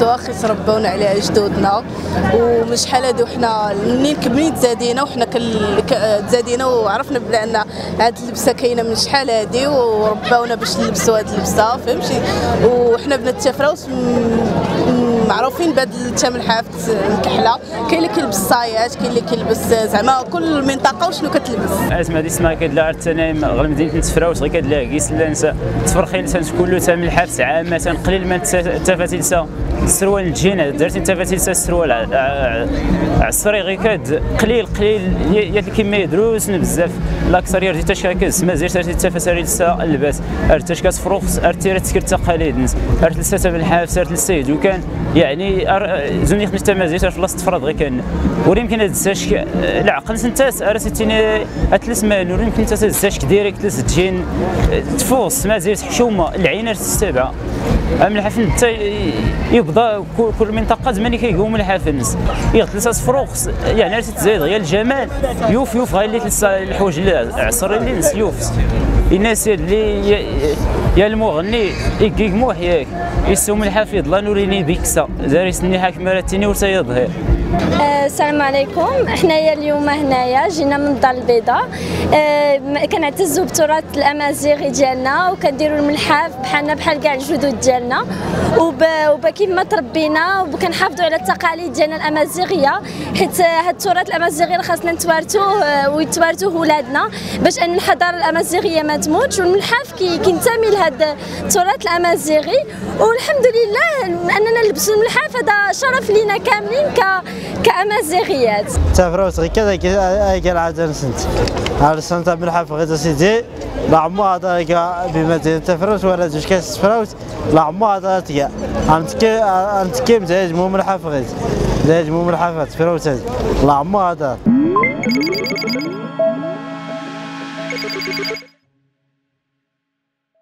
واخيس ربونا عليها جدودنا ومن شحال هادو حنا منين تزادينا وحنا تزادينا وعرفنا بلا ان هاد اللبسه كاينه من شحال هادي ورباونا باش نلبسوا هاد اللبسه فهمتي. وحنا بنات تافراوت معروفين بهاد الملحاف الكحله، كاين اللي كيلبس الصايات، كاين اللي كيلبس زعما كل منطقه وشنو كتلبس. اسمها اسمها كدلاعر التنايم غير مدينه تافراوت غير كدلاع كيس لانسا تفرخين سانس كله تا ملحاف عامه قليل من التفاتيلسه السروال الجين درتي التفاتيلسه السروال عصري غير كد قليل يا كيما يدروسن بزاف لاكثريه ديال التشاكز ما زيرت التفاتيلسه اللباس ارتاش كتفرخ ارتيرت سكر التقاليد ارتلسه تا ملحاف سارت السيد وكان يعني زوني خمسة مازيت في لاص تفرض غير كان ولا يمكن هزاش العقل سنتاس راسيتيني ثلاث مان ولا يمكن تهزاش ديريكت ثلاث تجين تفوس مازيت حشومه العينات السبعه ام الحفل حتى يبدا كل منطقه زمان كيقوم الحفل يا ثلاثه فروخ يعني راسيت زايد غير الجمال يوف غير اللي الحوج العصري اللي نسيوف الناس اللي يا المغني يكيك موحياك يسوم الحفيظ الله نوريني بيكسا زاريسني حاكم راتيني ورتا يظهر. السلام عليكم. حنايا اليوم هنايا جينا من الدار البيضاء كنعتزوا بتراث الامازيغي ديالنا وكنديروا الملحاف بحالنا بحال كاع الجدود ديالنا وكيما تربينا وكنحافظوا على التقاليد ديالنا الامازيغيه حيت هاد التراث الامازيغي خاصنا نتوارثوه ويتوارثوه ولادنا باش ان الحضاره الامازيغيه ما تموتش. والملحاف كينتمي لهذا التراث الامازيغي والحمد لله اننا نلبسوا الملحاف هذا شرف لينا كاملين كأمازيغيات. تافراوت غي كذا كي العادة نسنت على سنت الملحاف غير سيدي لعمو هذا بمدينة تافراوت ولا جوج كاس تافراوت لعمو هذا تيا انتكيم زايد مو ملحاف غير زايد مو ملحاف تافراوت لعمو هذا